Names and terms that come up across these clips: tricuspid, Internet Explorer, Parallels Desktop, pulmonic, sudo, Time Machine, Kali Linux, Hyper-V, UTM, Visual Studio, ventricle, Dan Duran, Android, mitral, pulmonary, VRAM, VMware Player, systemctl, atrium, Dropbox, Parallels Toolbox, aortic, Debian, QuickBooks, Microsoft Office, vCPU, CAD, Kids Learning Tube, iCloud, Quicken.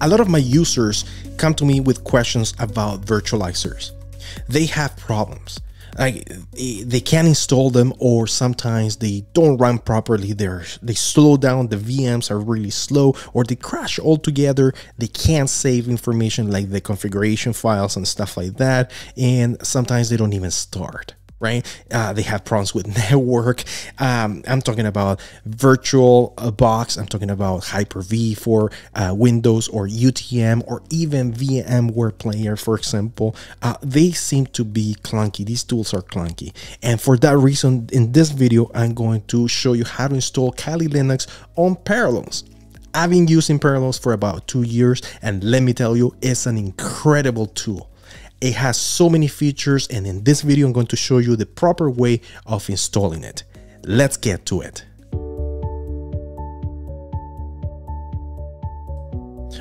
A lot of my users come to me with questions about virtualizers. They have problems. They can't install them, or sometimes they don't run properly. They slow down, the VMs are really slow, or they crash altogether. They can't save information like the configuration files and stuff like that. And sometimes they don't even start, right? They have problems with network. I'm talking about Virtual Box. I'm talking about Hyper-V for Windows, or UTM, or even VMware Player, for example. They seem to be clunky. These tools are clunky. And for that reason, in this video, I'm going to show you how to install Kali Linux on Parallels. I've been using Parallels for about 2 years, and let me tell you, it's an incredible tool. It has so many features, and in this video, I'm going to show you the proper way of installing it. Let's get to it.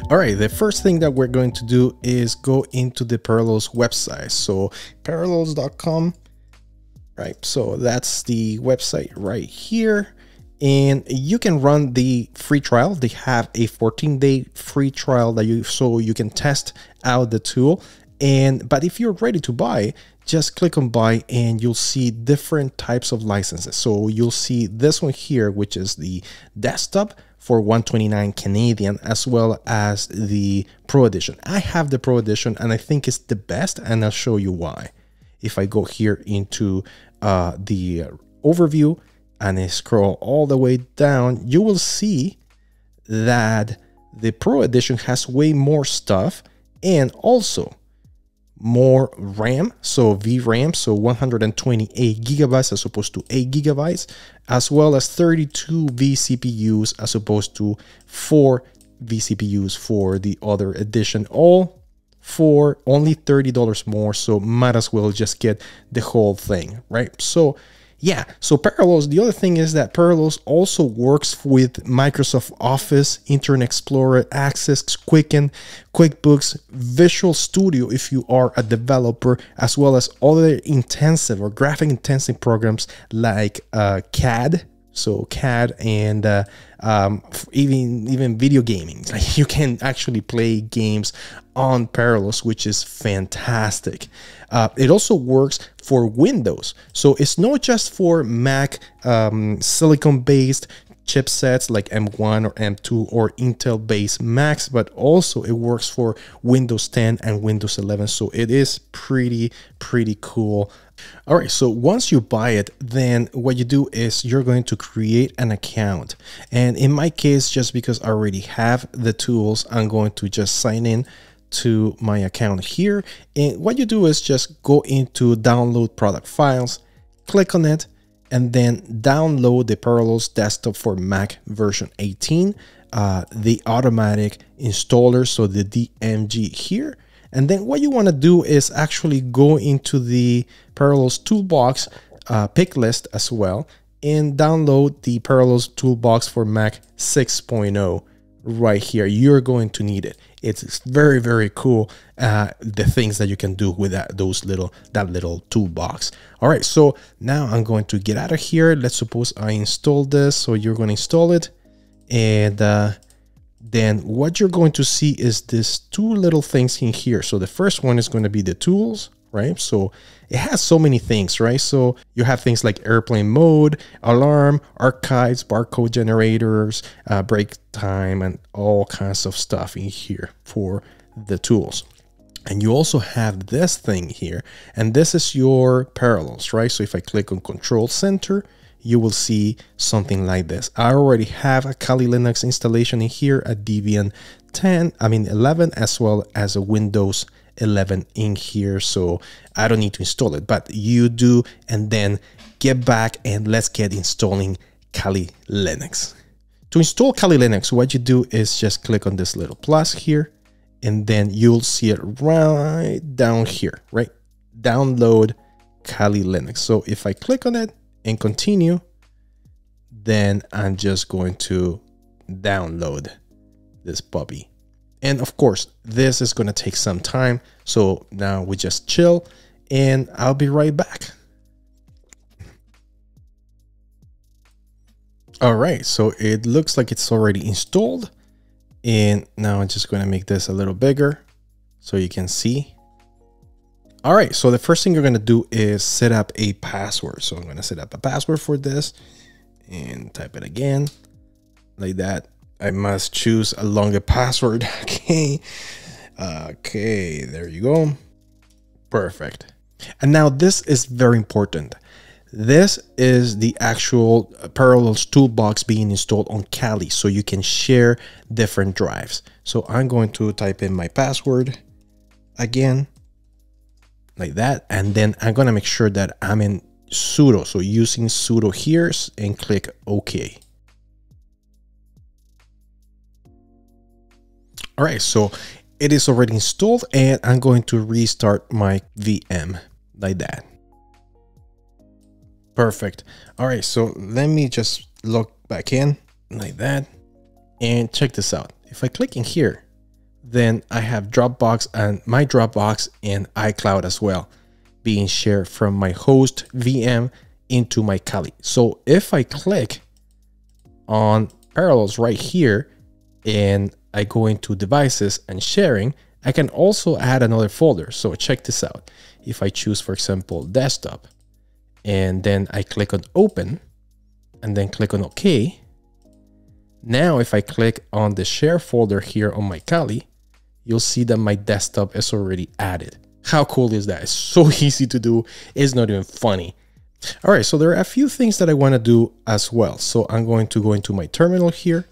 All right, the first thing that we're going to do is go into the Parallels website. So parallels.com, right? So that's the website right here. And you can run the free trial. They have a 14-day free trial that so you can test out the tool. But if you're ready to buy, just click on buy and you'll see different types of licenses. So you'll see this one here, which is the desktop for 129 Canadian, as well as the Pro Edition. I have the Pro Edition and I think it's the best, and I'll show you why. If I go here into the overview and I scroll all the way down, you will see that the Pro Edition has way more stuff, and also more RAM, so VRAM, so 128 gigabytes as opposed to 8 gigabytes, as well as 32 vCPUs as opposed to 4 vCPUs for the other edition, all for only $30 more. So might as well just get the whole thing, right? So yeah, so Parallels, the other thing is that Parallels also works with Microsoft Office, Internet Explorer, Access, Quicken, QuickBooks, Visual Studio if you are a developer, as well as other intensive or graphic intensive programs like CAD. So CAD and even video gaming. Like, you can actually play games on Parallels, which is fantastic. It also works for Windows. So it's not just for Mac silicon-based chipsets like M1 or M2 or Intel-based Macs, but also it works for Windows 10 and Windows 11. So it is pretty cool. All right, so once you buy it, then what you do is you're going to create an account. And in my case, just because I already have the tools, I'm going to just sign in to my account here. And what you do is just go into download product files, click on it, and then download the Parallels Desktop for Mac version 18, the automatic installer, so the DMG here. And then what you want to do is actually go into the Parallels Toolbox pick list as well, and download the Parallels Toolbox for Mac 6.0 right here. You're going to need it. It's very cool, the things that you can do with that little toolbox. All right, so now I'm going to get out of here. Let's suppose I install this. So you're going to install it, and then what you're going to see is this two little things in here. So the first one is going to be the tools, right? So it has so many things, right? So you have things like airplane mode, alarm, archives, barcode generators, break time, and all kinds of stuff in here for the tools. And you also have this thing here, and this is your Parallels, right? So if I click on Control Center, you will see something like this. I already have a Kali Linux installation in here, a Debian 11, as well as a Windows 11 in here. So I don't need to install it, but you do. And then get back and let's get installing Kali Linux. To install Kali Linux, what you do is just click on this little plus here, and then you'll see it right down here, right? Download Kali Linux. So if I click on it and continue, then I'm just going to download this puppy. And of course, this is going to take some time. So now we just chill and I'll be right back. All right, so it looks like it's already installed. And now I'm just going to make this a little bigger so you can see. All right, so the first thing you're going to do is set up a password. So I'm going to set up a password for this and type it again like that. I must choose a longer password. Okay, there you go. Perfect. And now this is very important. This is the actual Parallels Toolbox being installed on Kali, so you can share different drives. So I'm going to type in my password again, like that. And then I'm going to make sure that I'm in sudo. So using sudo here and click OK. All right, so it is already installed and I'm going to restart my VM like that. Perfect. All right, so let me just log back in like that and check this out. If I click in here, then I have Dropbox and my Dropbox and iCloud as well being shared from my host VM into my Kali. So if I click on Parallels right here and I go into devices and sharing, I can also add another folder. So check this out. If I choose, for example, desktop, and then I click on open and then click on OK. Now, if I click on the share folder here on my Kali, you'll see that my desktop is already added. How cool is that? It's so easy to do. It's not even funny. All right, so there are a few things that I want to do as well. So I'm going to go into my terminal here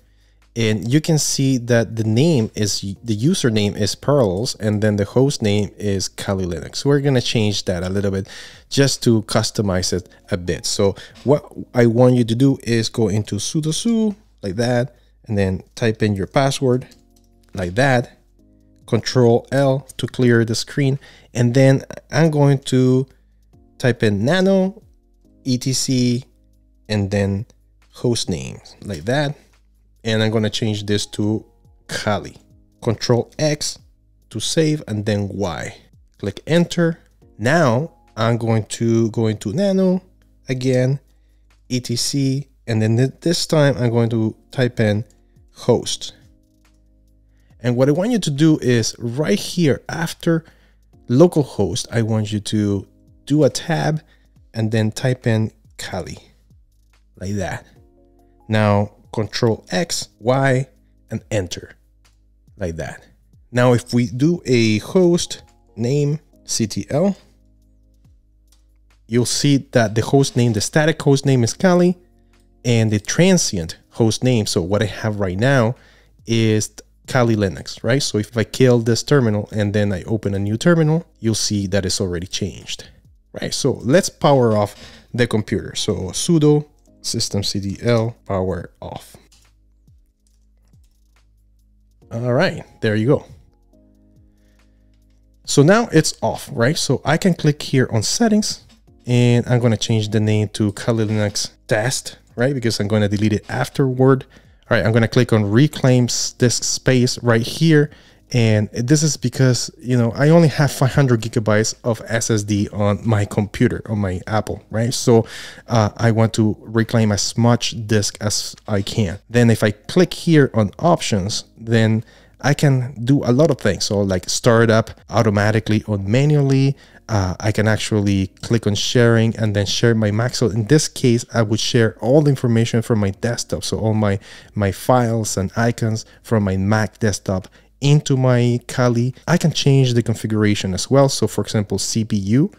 and you can see that the name is, the username is Parallels and then the host name is Kali Linux. So we're going to change that a little bit just to customize it a bit. So what I want you to do is go into sudo su like that and then type in your password like that, control L to clear the screen. And then I'm going to type in nano etc and then host name like that. And I'm going to change this to Kali. Control X to save and then Y. Click enter. Now I'm going to go into nano again, etc. And then this time I'm going to type in host. And what I want you to do is right here after localhost, I want you to do a tab and then type in Kali like that. Now, Control X, Y, and enter like that. Now, if we do a host name CTL, you'll see that the host name, the static host name is Kali and the transient host name. So what I have right now is Kali Linux, right? So if I kill this terminal and then I open a new terminal, you'll see that it's already changed, right? So let's power off the computer. So sudo systemctl power off. All right, there you go. So now it's off, right? So I can click here on settings and I'm going to change the name to Kali Linux test, right? Because I'm going to delete it afterward. All right, I'm going to click on reclaim disk space right here. And this is because, you know, I only have 500 gigabytes of SSD on my computer, on my Apple, right? So I want to reclaim as much disk as I can. Then if I click here on options, then I can do a lot of things. So like start up automatically or manually. I can actually click on sharing and then share my Mac. So in this case, I would share all the information from my desktop. So all my files and icons from my Mac desktop into my Kali. I can change the configuration as well. So for example, CPU,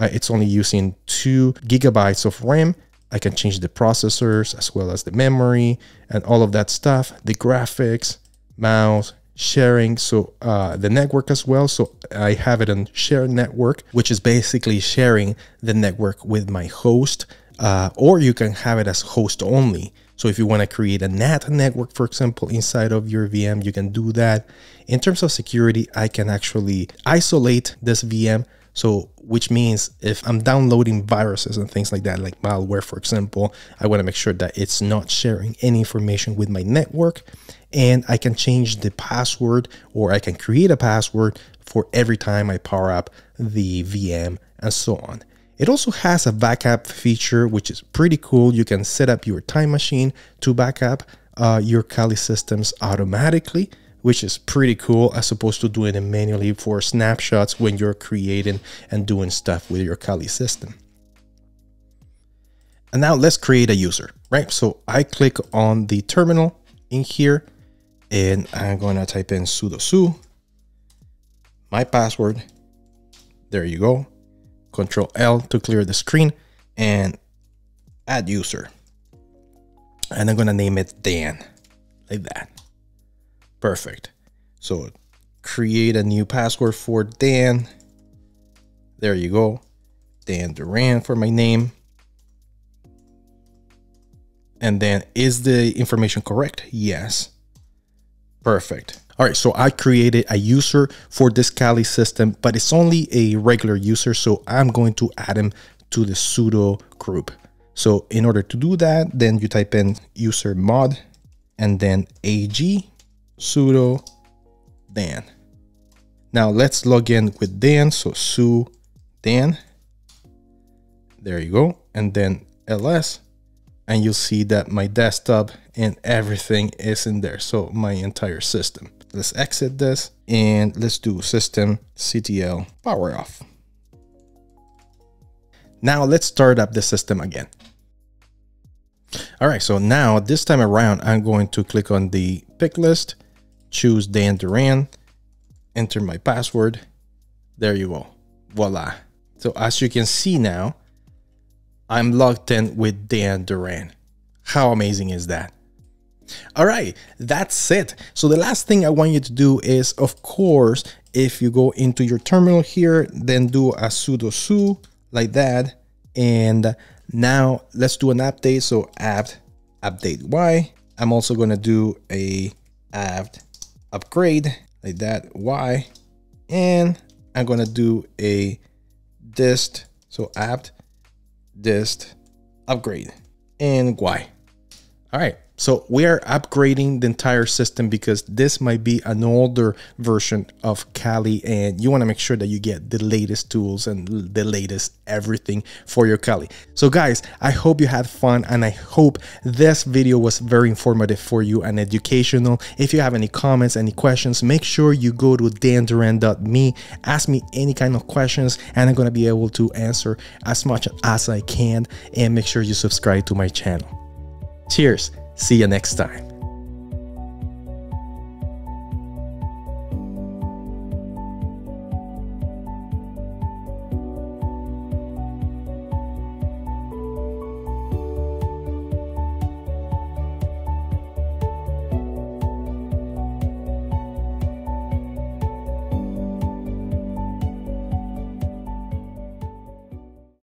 it's only using 2 gigabytes of RAM. I can change the processors as well as the memory and all of that stuff, the graphics, mouse, sharing. So the network as well. So I have it on shared network, which is basically sharing the network with my host, or you can have it as host only. So if you want to create a NAT network, for example, inside of your VM, you can do that. In terms of security, I can actually isolate this VM. So which means if I'm downloading viruses and things like that, like malware, for example, I want to make sure that it's not sharing any information with my network. And I can change the password, or I can create a password for every time I power up the VM and so on. It also has a backup feature, which is pretty cool. You can set up your time machine to backup your Kali systems automatically, which is pretty cool as opposed to doing it manually for snapshots when you're creating and doing stuff with your Kali system. And now let's create a user, right? So I click on the terminal in here and I'm going to type in sudo su, my password. There you go. Control L to clear the screen and add user. And I'm going to name it Dan, like that. Perfect. So create a new password for Dan. There you go. Dan Duran for my name. And then is the information correct? Yes. Perfect. All right, so I created a user for this Kali system, but it's only a regular user. So I'm going to add him to the sudo group. So in order to do that, then you type in user mod and then AG sudo Dan. Now let's log in with Dan. So su Dan, there you go. And then ls, and you'll see that my desktop and everything is in there. So my entire system. Let's exit this and let's do system CTL power off. Now let's start up the system again. All right, so now this time around, I'm going to click on the pick list, choose Dan Duran, enter my password. There you go, voila. So as you can see now, I'm logged in with Dan Duran. How amazing is that? All right, that's it. So the last thing I want you to do is, of course, if you go into your terminal here, then do a sudo su like that. And now let's do an update. So apt update Y. I'm also going to do a apt upgrade like that Y. And I'm going to do a dist. So apt dist upgrade and Y. All right. So we are upgrading the entire system because this might be an older version of Kali and you want to make sure that you get the latest tools and the latest everything for your Kali. So guys, I hope you had fun and I hope this video was very informative for you and educational. If you have any comments, any questions, make sure you go to danduran.me, ask me any kind of questions and I'm going to be able to answer as much as I can and make sure you subscribe to my channel. Cheers. See you next time.